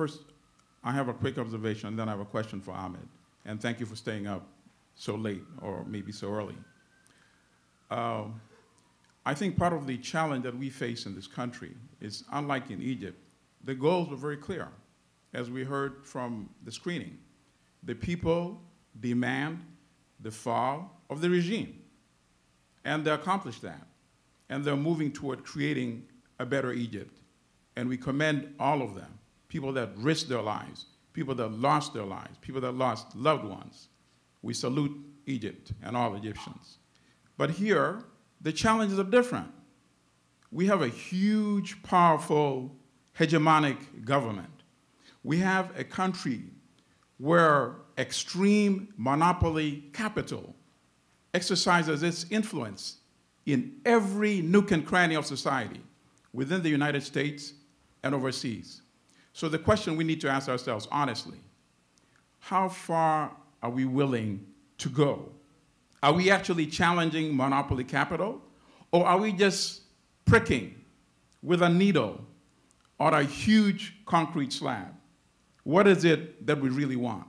First, I have a quick observation, then I have a question for Ahmed. And thank you for staying up so late, or maybe so early. I think part of the challenge that we face in this country is, unlike in Egypt, the goals were very clear, as we heard from the screening. The people demand the fall of the regime, and they accomplished that. And they're moving toward creating a better Egypt. And we commend all of them, people that risked their lives, people that lost their lives, people that lost loved ones. We salute Egypt and all Egyptians. But here, the challenges are different. We have a huge, powerful, hegemonic government. We have a country where extreme monopoly capital exercises its influence in every nook and cranny of society, within the United States and overseas. So the question we need to ask ourselves honestly, how far are we willing to go? Are we actually challenging monopoly capital, or are we just pricking with a needle on a huge concrete slab? What is it that we really want?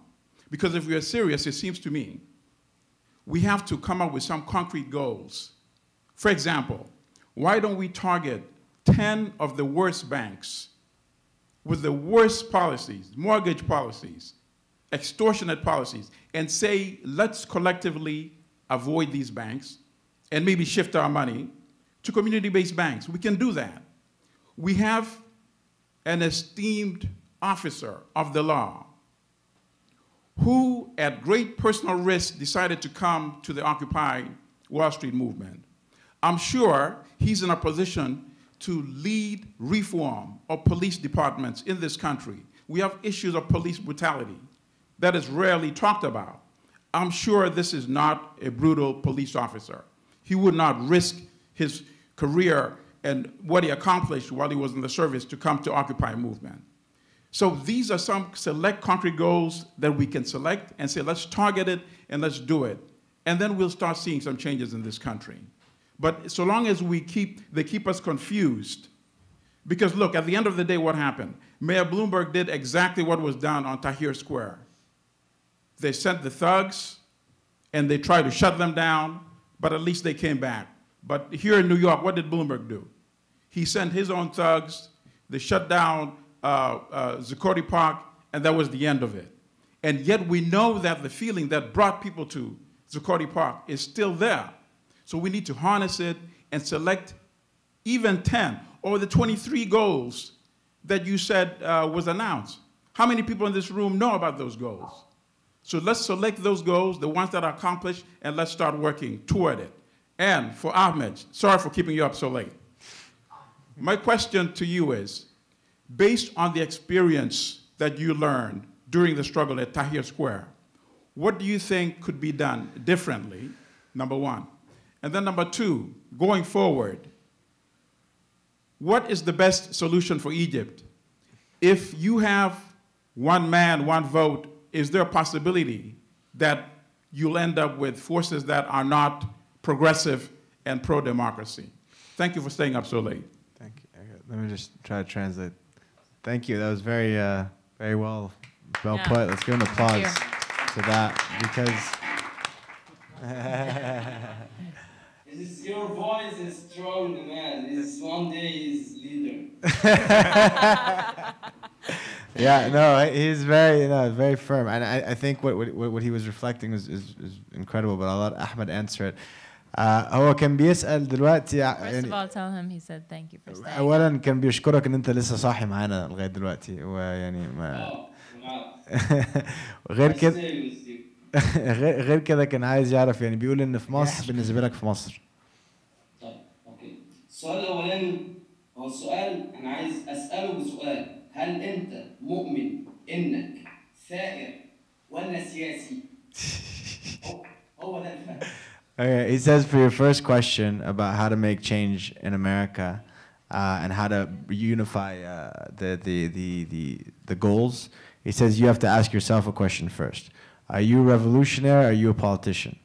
Because if we are serious, it seems to me, we have to come up with some concrete goals. For example, why don't we target 10 of the worst banks with the worst policies, mortgage policies, extortionate policies, and say, let's collectively avoid these banks and maybe shift our money to community-based banks. We can do that. We have an esteemed officer of the law who, at great personal risk, decided to come to the Occupy Wall Street movement. I'm sure he's in a position to lead reform of police departments in this country. We have issues of police brutality that is rarely talked about. I'm sure this is not a brutal police officer. He would not risk his career and what he accomplished while he was in the service to come to Occupy movement. So these are some select concrete goals that we can select and say, let's target it and let's do it. And then we'll start seeing some changes in this country. But so long as they keep us confused. Because look, at the end of the day, what happened? Mayor Bloomberg did exactly what was done on Tahrir Square. They sent the thugs and they tried to shut them down, but at least they came back. But here in New York, what did Bloomberg do? He sent his own thugs, they shut down Zuccotti Park, and that was the end of it. And yet we know that the feeling that brought people to Zuccotti Park is still there. So we need to harness it and select even 10 or the 23 goals that you said was announced. How many people in this room know about those goals? So let's select those goals, the ones that are accomplished, and let's start working toward it. And for Ahmed, sorry for keeping you up so late. My question to you is, based on the experience that you learned during the struggle at Tahrir Square, what do you think could be done differently, number one? And then number two, going forward, what is the best solution for Egypt? If you have one man, one vote, is there a possibility that you'll end up with forces that are not progressive and pro-democracy? Thank you for staying up so late. Thank you. Let me just try to translate. Thank you. That was very, very well put. Let's give an applause to that, because your voice is strong, man. It's one day is leader. Yeah, no, he's very firm, and I think what he was reflecting is incredible. But I'll let Ahmed answer it. هو كان بيسأل دلوقتي First of all, tell him he said thank you for staying. أولاً كان بيشكرك إن أنت لسه صاحي معانا لغاية دلوقتي ويعني ما غير كده كان عايز يعرف يعني بيقول إن في مصر بالنسبة لك في مصر. طيب أوكي السؤال الأولاني هو سؤال أنا عايز أسأله بسؤال هل أنت مؤمن إنك ثائر ولا سياسي؟ هو ده الفهم. Okay, he says for your first question about how to make change in America and how to unify the goals, he says you have to ask yourself a question first. Are you a revolutionary or are you a politician?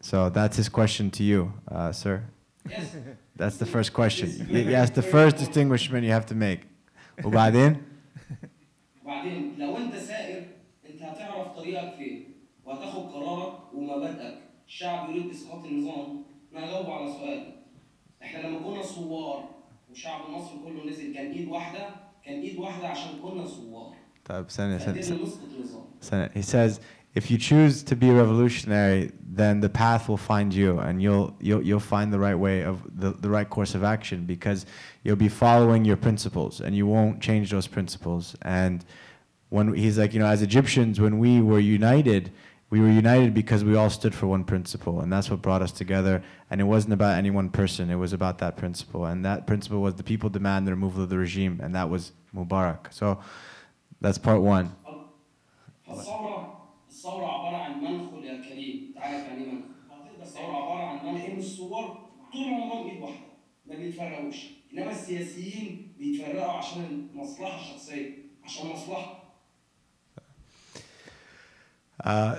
So that's his question to you, sir. Yes. That's the first question. That's the first distinguishment you have to make. وبعدين لو انت سائر انت هتعرف طريقك فين وهتاخد قرارك ومبادئك. الشعب يريد اسقاط النظام. انا هجاوب على سؤالك. احنا لما كنا ثوار وشعب مصر كله نزل كان ايد واحده، كان ايد واحده عشان كنا ثوار. طيب ثانية. He says if you choose to be revolutionary then the path will find you and you'll find the right way of the right course of action because you'll be following your principles and you won't change those principles. And when he's like, you know, as Egyptians when we were united because we all stood for one principle and that's what brought us together, and it wasn't about any one person, it was about that principle, and that principle was the people demand the removal of the regime, and that was Mubarak. So that's part one. الثورة عبارة عن منخل يا كريم، تعرف يعني منخل. الثورة عبارة عن منخل من الثوار طول عمرهم ايد واحدة، ما بيتفرقوش، إنما السياسيين بيتفرقوا عشان المصلحة الشخصية، عشان مصلحة.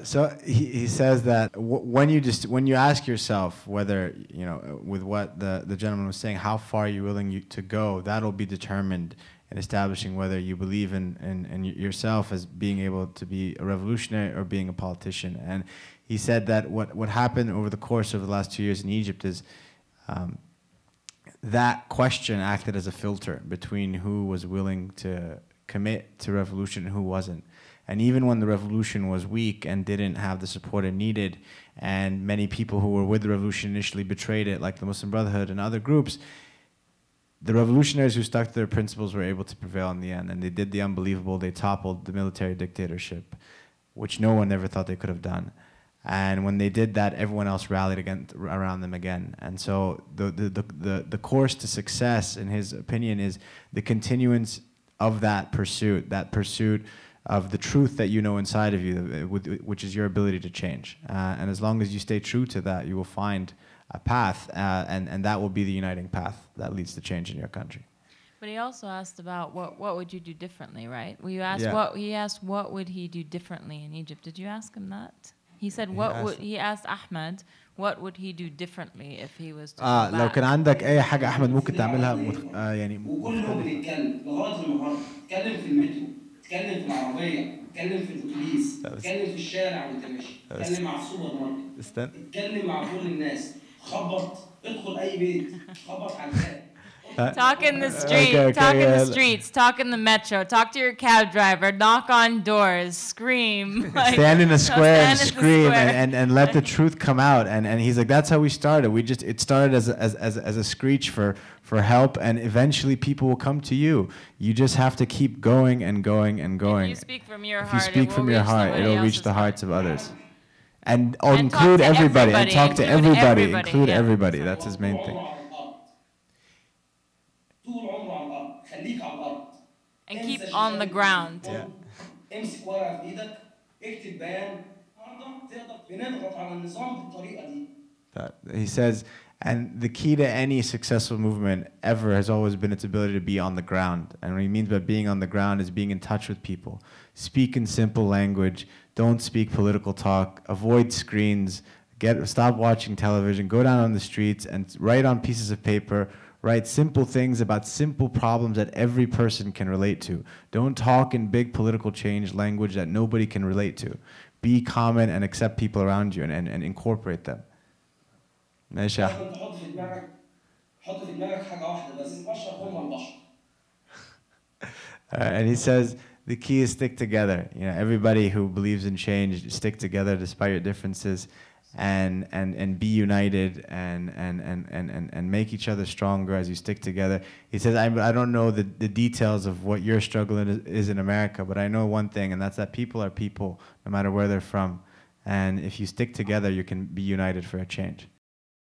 So he says that when you ask yourself whether, you know, with what the gentleman was saying, how far you're willing to go, that'll be determined in establishing whether you believe in yourself as being able to be a revolutionary or being a politician. And he said that what happened over the course of the last 2 years in Egypt is that question acted as a filter between who was willing to commit to revolution and who wasn't. And even when the revolution was weak and didn't have the support it needed, and many people who were with the revolution initially betrayed it, like the Muslim Brotherhood and other groups, the revolutionaries who stuck to their principles were able to prevail in the end. And they did the unbelievable. They toppled the military dictatorship, which no one ever thought they could have done. And when they did that, everyone else rallied around them again. And so the course to success, in his opinion, is the continuance of that pursuit of the truth that you know inside of you, which is your ability to change. And as long as you stay true to that, you will find a path, and that will be the uniting path that leads to change in your country. But he also asked about what would you do differently, right? Well, you asked what would he do differently in Egypt. Did you ask him that? He said he asked Ahmed what would he do differently if he was to go back. لو كان عندك أي حاجة أحمد ممكن تعملها يعني. وكله بنتكلم لغاية النهارده، اتكلم في المترو، اتكلم في العربية، اتكلم في الأتوبيس، اتكلم في الشارع وأنت ماشي، اتكلم مع السوبر ماركت، اتكلم مع كل الناس. Talk in the street, talk in the streets, talk in the metro, talk to your cab driver, knock on doors, scream. Like, stand in a square and scream and let the truth come out. And he's like, that's how we started. We just, it started as a screech for help, and eventually people will come to you. You just have to keep going and going and going. If you speak from your heart, it'll reach the hearts of others. And include everybody, and talk to everybody, include everybody. That's his main thing. And keep on the ground. Yeah. He says, and the key to any successful movement ever has always been its ability to be on the ground. And what he means by being on the ground is being in touch with people. Speak in simple language. Don't speak political talk. Avoid screens. Stop watching television. Go down on the streets and write on pieces of paper. Write simple things about simple problems that every person can relate to. Don't talk in big political change language that nobody can relate to. Be common and accept people around you and incorporate them. ماشي احمد. حط في دماغك حاجه واحده بس، البشر هم البشر. And he says the key is stick together. You know, everybody who believes in change, stick together despite your differences, and be united and make each other stronger as you stick together. He says, I don't know the details of what your struggle is in America, but I know one thing, and that's that people are people no matter where they're from, and if you stick together, you can be united for a change.